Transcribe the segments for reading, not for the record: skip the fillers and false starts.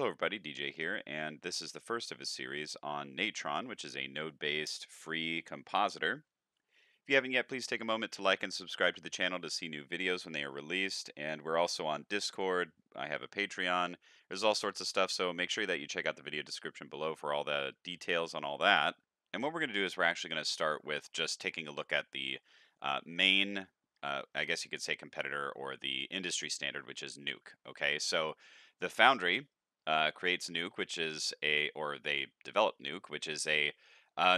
Hello everybody, DJ here, and this is the first of a series on Natron, which is a node-based free compositor. If you haven't yet, please take a moment to like and subscribe to the channel to see new videos when they are released, and we're also on Discord. I have a Patreon. There's all sorts of stuff, so make sure that you check out the video description below for all the details on all that. And what we're going to do is we're actually going to start with just taking a look at the main, I guess you could say competitor, or the industry standard, which is Nuke. Okay, so the Foundry creates Nuke, which is they developed Nuke, which is a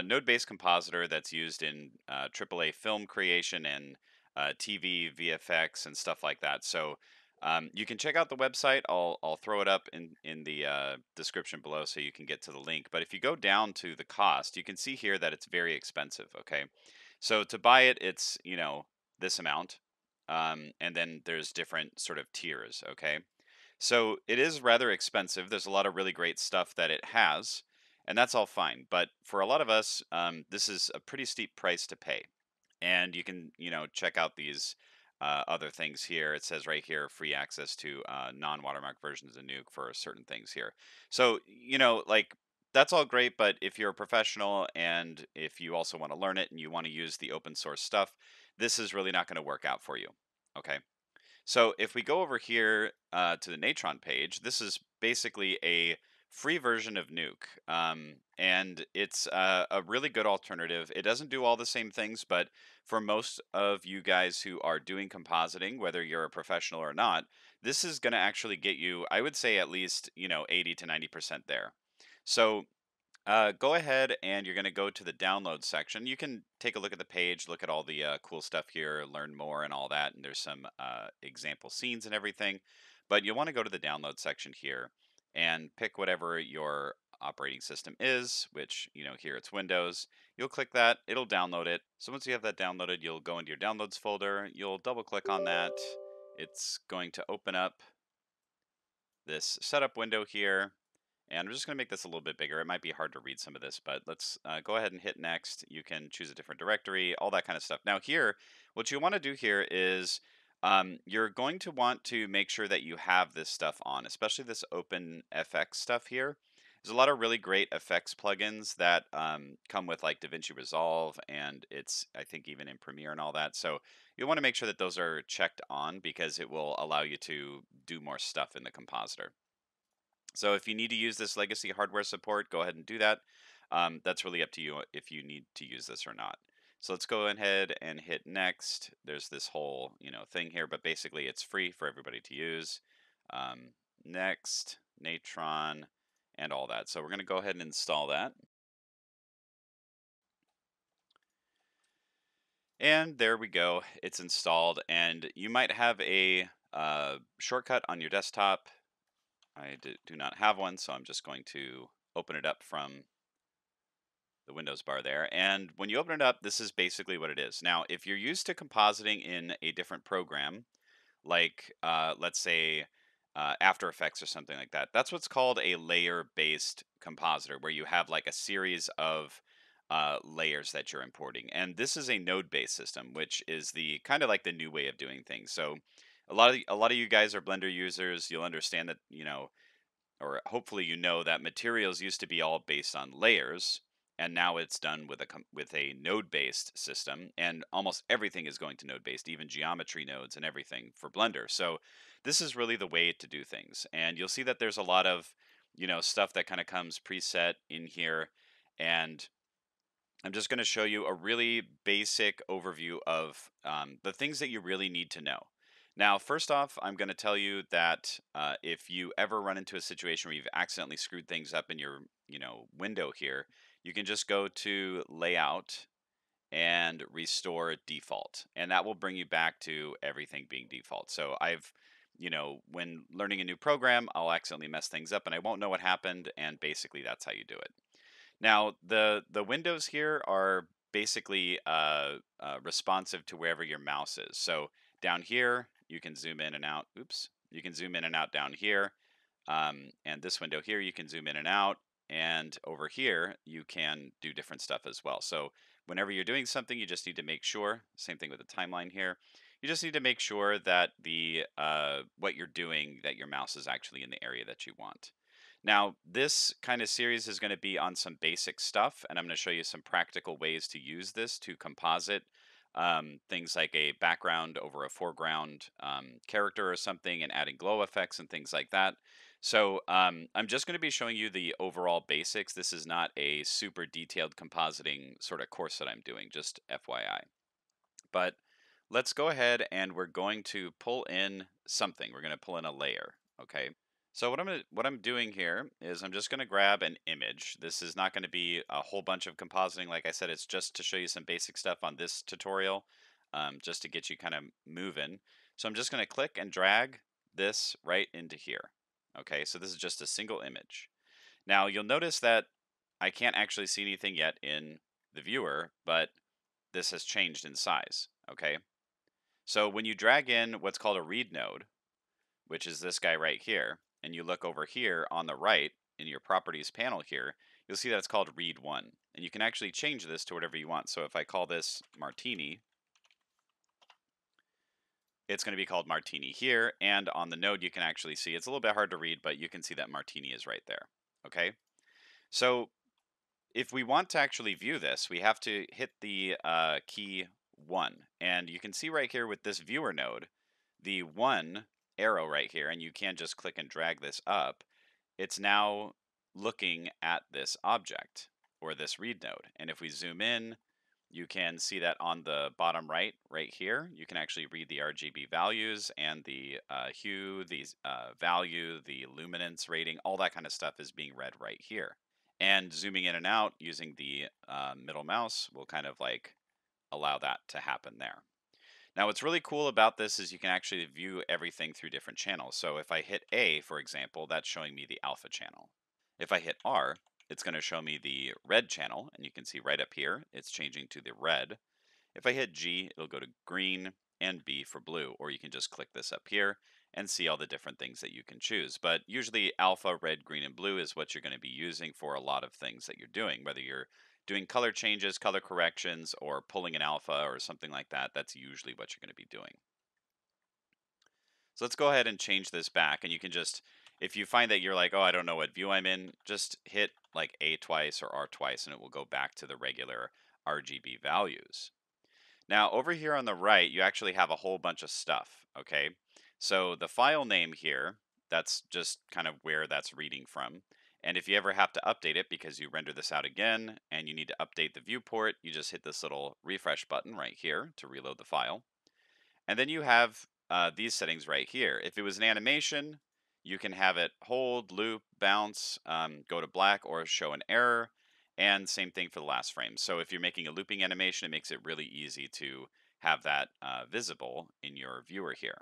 node-based compositor that's used in AAA film creation and TV, VFX, and stuff like that. So you can check out the website. I'll throw it up in the description below so you can get to the link. But if you go down to the cost, you can see here that it's very expensive, okay? So to buy it, it's, you know, this amount. And then there's different sort of tiers, okay? So it is rather expensive. There's a lot of really great stuff that it has, and that's all fine. But for a lot of us, this is a pretty steep price to pay. And you can, you know, check out these other things here. It says right here, free access to non-watermark versions of Nuke for certain things here. So, you know, like, that's all great, but if you're a professional and if you also want to learn it and you want to use the open source stuff, this is really not going to work out for you, okay? So if we go over here to the Natron page, this is basically a free version of Nuke, and it's a really good alternative. It doesn't do all the same things, but for most of you guys who are doing compositing, whether you're a professional or not, this is going to actually get you, I would say, at least, you know, 80 to 90% there. So go ahead and you're going to go to the download section. You can take a look at the page, look at all the cool stuff here, learn more and all that. And there's some example scenes and everything. But you'll want to go to the download section here and pick whatever your operating system is, which, you know, here it's Windows. You'll click that. It'll download it. So once you have that downloaded, you'll go into your downloads folder. You'll double click on that. It's going to open up this setup window here. And I'm just going to make this a little bit bigger. It might be hard to read some of this, but let's go ahead and hit next. You can choose a different directory, all that kind of stuff. Now here, what you want to do here is you're going to want to make sure that you have this stuff on, especially this OpenFX stuff here. There's a lot of really great effects plugins that come with like DaVinci Resolve, and it's, I think, even in Premiere and all that. So you'll want to make sure that those are checked on because it will allow you to do more stuff in the compositor. So if you need to use this legacy hardware support, go ahead and do that. That's really up to you if you need to use this or not. So let's go ahead and hit next. There's this whole, you know, thing here, but basically it's free for everybody to use. Next, Natron, and all that. So we're going to go ahead and install that. And there we go. It's installed, and you might have a shortcut on your desktop. I do not have one, so I'm just going to open it up from the Windows bar there. And when you open it up, this is basically what it is. Now, if you're used to compositing in a different program, like let's say After Effects or something like that, that's what's called a layer-based compositor, where you have like a series of layers that you're importing. And this is a node-based system, which is the kind of like the new way of doing things. So a lot of you guys are Blender users. You'll understand that, you know, or hopefully you know, that materials used to be all based on layers, and now it's done with a node-based system, and almost everything is going to node-based, even geometry nodes and everything for Blender. So this is really the way to do things, and you'll see that there's a lot of, you know, stuff that kind of comes preset in here, and I'm just going to show you a really basic overview of the things that you really need to know. Now, first off, I'm going to tell you that if you ever run into a situation where you've accidentally screwed things up in your, you know, window here, you can just go to Layout and Restore Default, and that will bring you back to everything being default. So I've, you know, when learning a new program, I'll accidentally mess things up, and I won't know what happened, and basically that's how you do it. Now, the windows here are basically responsive to wherever your mouse is. So down here, you can zoom in and out. Oops. You can zoom in and out down here. And this window here, you can zoom in and out. And over here, you can do different stuff as well. So whenever you're doing something, you just need to make sure, same thing with the timeline here, you just need to make sure that the what you're doing, that your mouse is actually in the area that you want. Now, this kind of series is going to be on some basic stuff, and I'm going to show you some practical ways to use this to composite things like a background over a foreground character or something, and adding glow effects and things like that. So I'm just going to be showing you the overall basics. This is not a super detailed compositing sort of course that I'm doing, just FYI. But let's go ahead and we're going to pull in something. We're going to pull in a layer, okay? So what I'm doing here is I'm just going to grab an image. This is not going to be a whole bunch of compositing. Like I said, it's just to show you some basic stuff on this tutorial, just to get you kind of moving. So I'm just going to click and drag this right into here. Okay, so this is just a single image. Now you'll notice that I can't actually see anything yet in the viewer, but this has changed in size, okay? So when you drag in what's called a read node, which is this guy right here, and you look over here on the right in your properties panel here, you'll see that it's called read one. And you can actually change this to whatever you want. So if I call this martini, it's going to be called martini here. And on the node, you can actually see, it's a little bit hard to read, but you can see that martini is right there. Okay. So if we want to actually view this, we have to hit the key one. And you can see right here with this viewer node, the one arrow right here, and you can just click and drag this up, it's now looking at this object or this read node. And if we zoom in, you can see that on the bottom right here, you can actually read the RGB values and the hue, the value, the luminance rating, all that kind of stuff is being read right here. And zooming in and out using the middle mouse will kind of like allow that to happen there. Now, what's really cool about this is you can actually view everything through different channels. So if I hit A, for example, that's showing me the alpha channel. If I hit R, it's going to show me the red channel. And you can see right up here, it's changing to the red. If I hit G, it'll go to green, and B for blue. Or you can just click this up here and see all the different things that you can choose. But usually alpha, red, green, and blue is what you're going to be using for a lot of things that you're doing, whether you're doing color changes, color corrections, or pulling an alpha or something like that. That's usually what you're going to be doing. So let's go ahead and change this back. And you can just, if you find that you're like, oh, I don't know what view I'm in, just hit like A twice or R twice, and it will go back to the regular RGB values. Now over here on the right, you actually have a whole bunch of stuff, okay? So the file name here, that's just kind of where that's reading from. And if you ever have to update it because you render this out again and you need to update the viewport, you just hit this little refresh button right here to reload the file. And then you have these settings right here. If it was an animation, you can have it hold, loop, bounce, go to black, or show an error. And same thing for the last frame. So if you're making a looping animation, it makes it really easy to have that visible in your viewer here.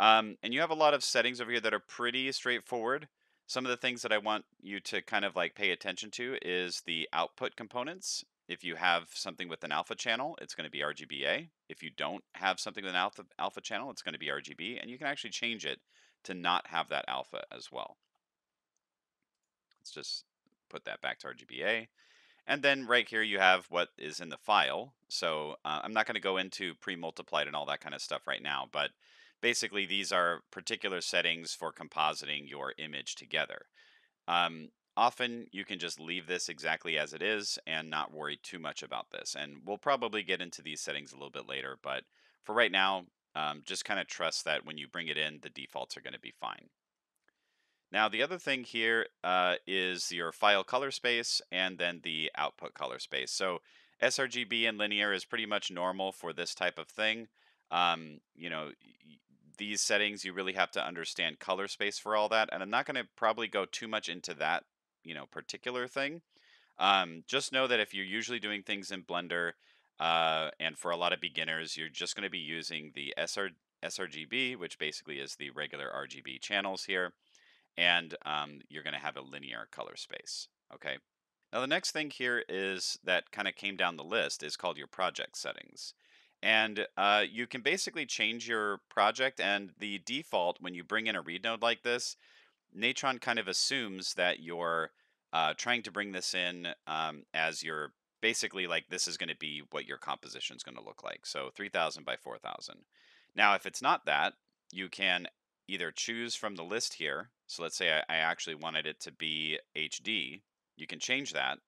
And you have a lot of settings over here that are pretty straightforward. Some of the things that I want you to kind of like pay attention to is the output components. If you have something with an alpha channel, it's going to be RGBA. If you don't have something with an alpha channel, it's going to be RGB. And you can actually change it to not have that alpha as well. Let's just put that back to RGBA. And then right here you have what is in the file. So I'm not going to go into pre-multiplied and all that kind of stuff right now, but basically, these are particular settings for compositing your image together. Often, you can just leave this exactly as it is and not worry too much about this. And we'll probably get into these settings a little bit later. But for right now, just kind of trust that when you bring it in, the defaults are going to be fine. Now, the other thing here is your file color space and then the output color space. So sRGB and linear is pretty much normal for this type of thing. You know, these settings, you really have to understand color space for all that. And I'm not going to probably go too much into that, you know, particular thing. Just know that if you're usually doing things in Blender, and for a lot of beginners, you're just going to be using the sRGB, which basically is the regular RGB channels here. And you're going to have a linear color space. Okay. Now, the next thing here is that kind of came down the list is called your project settings. And you can basically change your project, and the default when you bring in a read node like this, Natron kind of assumes that you're trying to bring this in as your basically like this is going to be what your composition is going to look like. So 3000 by 4000. Now, if it's not that, you can either choose from the list here. So let's say I actually wanted it to be HD. You can change that.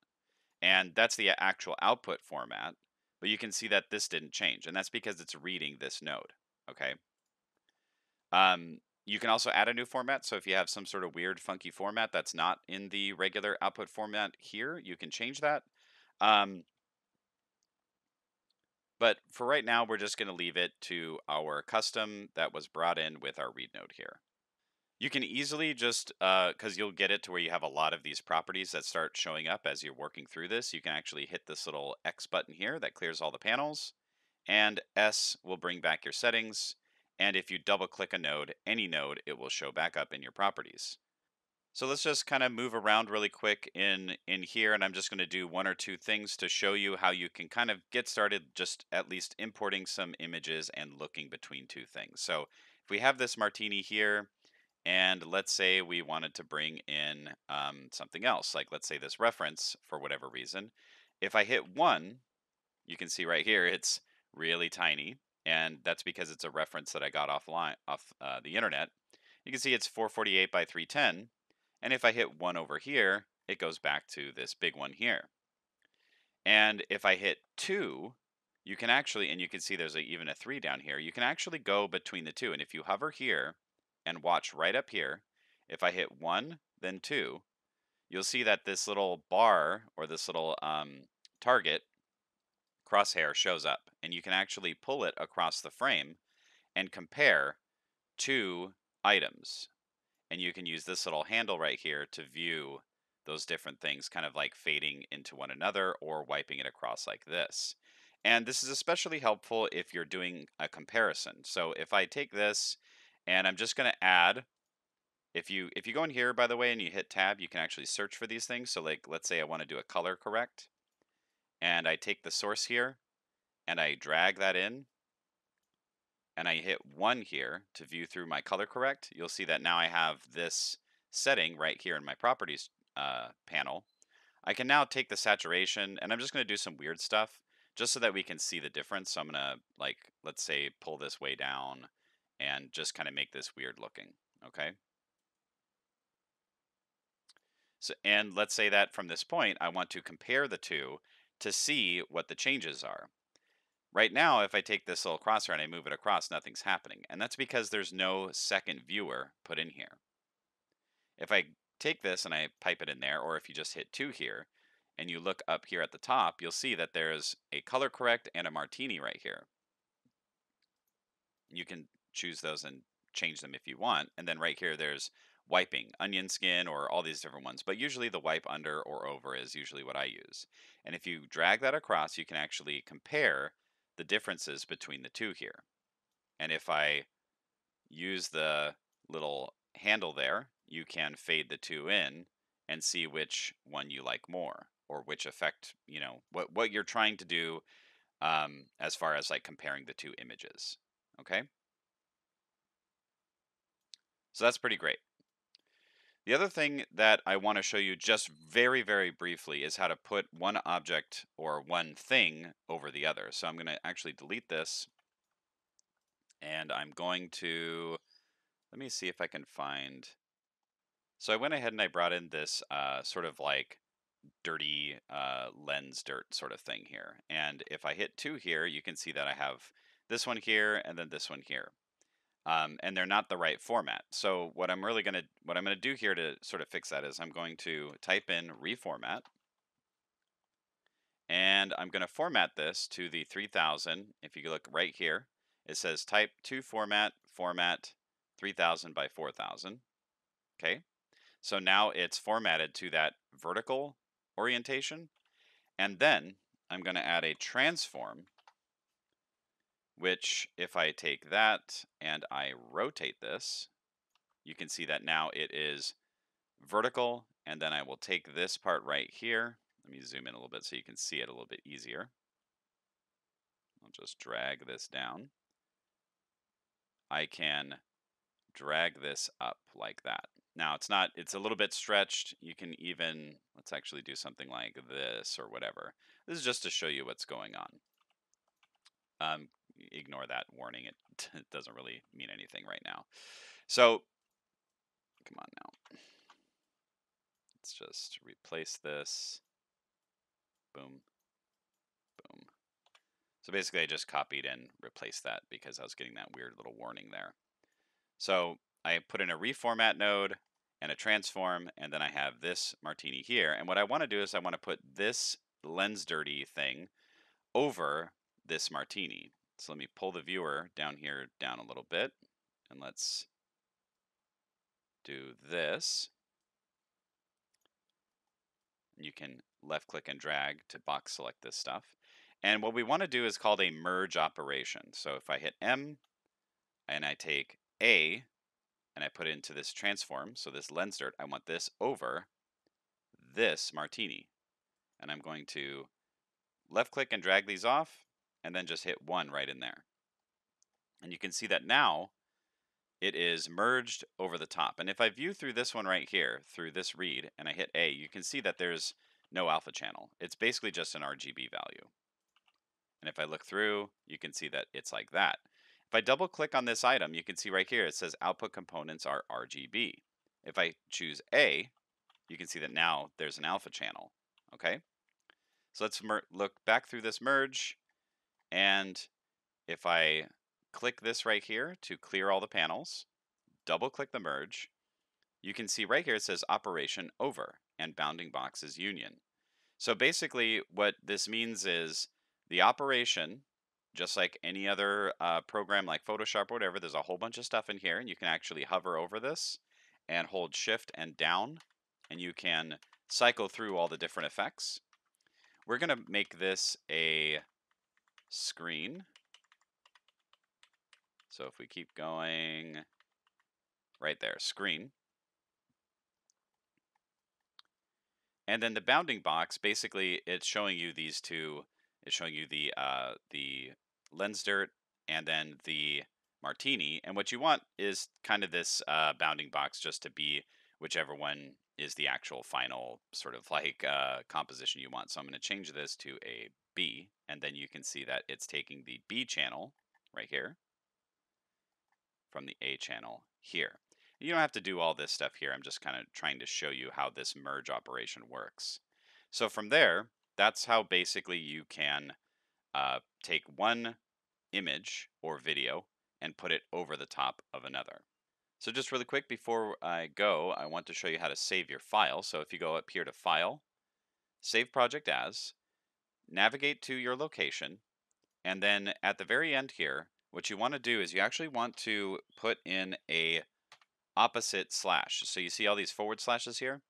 And that's the actual output format. But you can see that this didn't change. And that's because it's reading this node. Okay. You can also add a new format. So if you have some sort of weird, funky format that's not in the regular output format here, you can change that. But for right now, we're just going to leave it to our custom that was brought in with our read node here. You can easily just, because you'll get it to where you have a lot of these properties that start showing up as you're working through this, you can actually hit this little X button here that clears all the panels, and S will bring back your settings. And if you double click a node, any node, it will show back up in your properties. So let's just kind of move around really quick in here, and I'm just going to do one or two things to show you how you can kind of get started just at least importing some images and looking between two things. So if we have this martini here, and let's say we wanted to bring in something else, like let's say this reference for whatever reason. If I hit 1, you can see right here it's really tiny, and that's because it's a reference that I got offline off the internet. You can see it's 448 by 310. And if I hit 1 over here, it goes back to this big one here. And if I hit 2, you can actually, and you can see there's even a 3 down here, you can actually go between the two. And if you hover here and watch right up here, if I hit 1, then 2, you'll see that this little bar or this little target crosshair shows up. And you can actually pull it across the frame and compare two items. And you can use this little handle right here to view those different things kind of like fading into one another or wiping it across like this. And this is especially helpful if you're doing a comparison. So if I take this and I'm just going to add, if you go in here, by the way, and you hit tab, you can actually search for these things. So like, let's say I want to do a color correct, and I take the source here and I drag that in. And I hit 1 here to view through my color correct, you'll see that now I have this setting right here in my properties panel. I can now take the saturation, and I'm just going to do some weird stuff just so that we can see the difference. So I'm going to, like, let's say pull this way down and just kind of make this weird looking. Okay. So, and let's say that from this point, I want to compare the two to see what the changes are. Right now, if I take this little crosshair and I move it across, nothing's happening. And that's because there's no second viewer put in here. If I take this and I pipe it in there, or if you just hit 2 here, and you look up here at the top, you'll see that there's a color correct and a martini right here. You can choose those and change them if you want. And then right here, there's wiping, onion skin, or all these different ones. But usually the wipe under or over is usually what I use. And if you drag that across, you can actually compare the differences between the two here. And if I use the little handle there, you can fade the two in and see which one you like more, or which effect, you know, what you're trying to do as far as like comparing the two images. Okay. So that's pretty great. The other thing that I want to show you just very, very briefly is how to put one object or one thing over the other. So I'm going to actually delete this, and I'm going to, let me see if I can find. So I went ahead and I brought in this sort of like dirty lens dirt sort of thing here. And if I hit 2 here, you can see that I have this one here and then this one here. And they're not the right format. So what I'm really going to, what I'm going to do here to sort of fix that is I'm going to type in reformat, and I'm going to format this to the 3000. If you look right here, it says type 2 format, format 3000 by 4000. Okay. So now it's formatted to that vertical orientation. And then I'm going to add a transform, which if I take that and I rotate this, you can see that now it is vertical. And then I will take this part right here. Let me zoom in a little bit so you can see it a little bit easier. I'll just drag this down. I can drag this up like that. Now it's not, it's a little bit stretched. You can even, let's actually do something like this or whatever. This is just to show you what's going on. Ignore that warning. It doesn't really mean anything right now. So come on now. Let's just replace this. Boom. Boom. So basically I just copied and replaced that because I was getting that weird little warning there. So I put in a reformat node and a transform, and then I have this martini here. And what I want to do is I want to put this lens dirty thing over this martini. So let me pull the viewer down here down a little bit, and let's do this. You can left click and drag to box select this stuff. And what we want to do is called a merge operation. So if I hit M and I take A and I put it into this transform, so this lens dirt, I want this over this martini. And I'm going to left click and drag these off and then just hit 1 right in there. And you can see that now it is merged over the top. And if I view through this one right here, through this read, and I hit A, you can see that there's no alpha channel. It's basically just an RGB value. And if I look through, you can see that it's like that. If I double click on this item, you can see right here, it says output components are RGB. If I choose A, you can see that now there's an alpha channel, okay? So let's look back through this merge. And if I click this right here to clear all the panels, double click the merge, you can see right here it says operation over and bounding box is union. So basically what this means is the operation, just like any other program like Photoshop or whatever, there's a whole bunch of stuff in here, and you can actually hover over this and hold shift and down, and you can cycle through all the different effects. We're gonna make this a screen. So if we keep going right there, screen. And then the bounding box, basically it's showing you these two. It's showing you the lens dirt and then the martini. And what you want is kind of this bounding box just to be whichever one is the actual final sort of like composition you want. So I'm going to change this to a B, and then you can see that it's taking the B channel right here from the A channel here. You don't have to do all this stuff here. I'm just kind of trying to show you how this merge operation works. So from there, that's how basically you can take one image or video and put it over the top of another. So just really quick before I go, I want to show you how to save your file. So if you go up here to File, Save Project As, navigate to your location, and then at the very end here, what you want to do is you actually want to put in a opposite slash. So you see all these forward slashes here?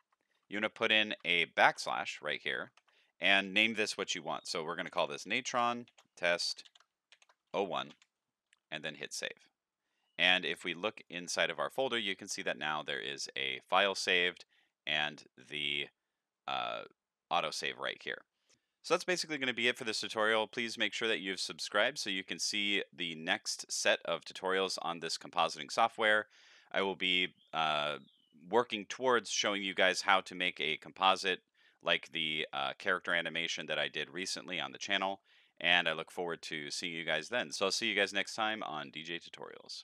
You want to put in a backslash right here, and name this what you want. So we're going to call this Natron test 01, and then hit save. And if we look inside of our folder, you can see that now there is a file saved and the autosave right here. So that's basically going to be it for this tutorial. Please make sure that you've subscribed so you can see the next set of tutorials on this compositing software. I will be working towards showing you guys how to make a composite like the character animation that I did recently on the channel. And I look forward to seeing you guys then. So I'll see you guys next time on DJ Tutorials.